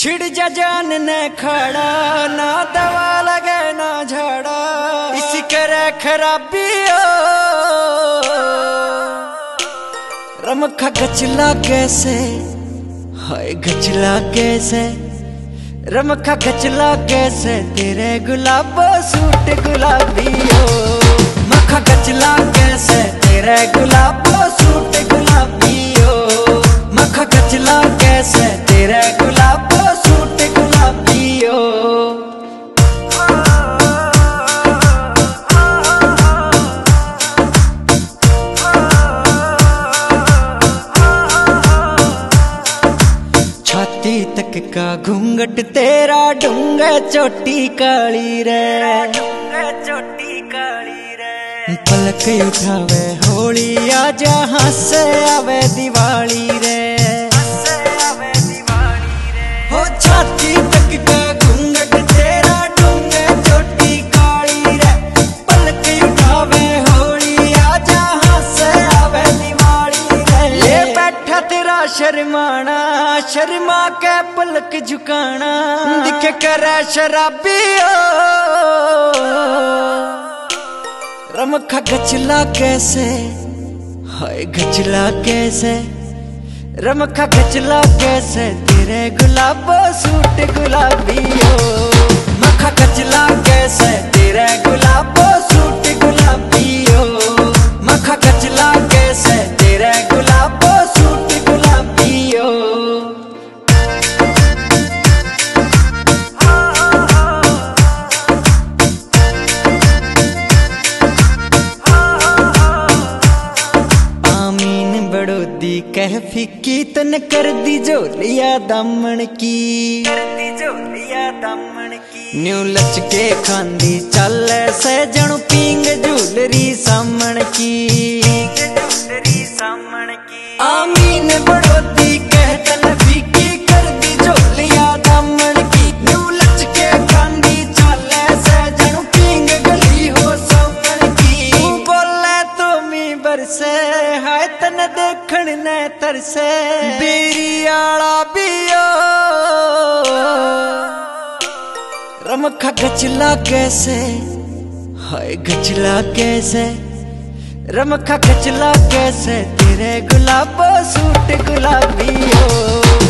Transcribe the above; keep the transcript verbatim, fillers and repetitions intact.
छिड़ जा जान ने खड़ा ना दवा लगे ना झड़ा इसी करे खराबी रमखा गचला कैसे हाय गचला कैसे रमखा गचला कैसे तेरे गुलाबो सूट गुलाबी हो मखा गचला कैसे तेरे गुलाबो सूट गुलाबी हो मखा गचला कैसे तेरे गुलाबो तक का घूंघट तेरा ढूंगा चोटी काली रे चोटी काली रे पलक उठावे होली आजा हंस आवे दिवाली रे आवे दिवाली रे हो छाती तक का घूंघट तेरा ढूंगा चोटी काली रे पलक उठावे होली आजा हंस आवे दिवाली रे ले बैठा तेरा शर्माना शर्मा के पलक झुकाना दिख करे शराबी रमखा गचला कैसे हाय गचला कैसे रमखा गचला कैसे तेरे गुलाबो सूट गुलाबी हो मखा गचला कैसे तेरे गुलाबो सूट गुलाबी हो मखा गचला कैसे तेरे गुलाबो सूट गुलाबी हो कह फिक्की तन कर दी जोलिया दामन की कर दी जोलिया दामन की न्यू लचके खांदी चल ऐसे जणु पिंग झूलरी सामन की झूलरी सामन की आमीन बड़ोदी कह तन फिक्की कर दी जोलिया दामन की न्यू लचके खांदी चल ऐसे जणु पिंग गली हो सामन की बोले तुमी बरसे हाय तन देखण ने तरसे बेरियाला बियो रमखा गचला कैसे हाय गचला कैसे रमखा गचला कैसे तेरे गुलाबो सूट गुलाबी हो।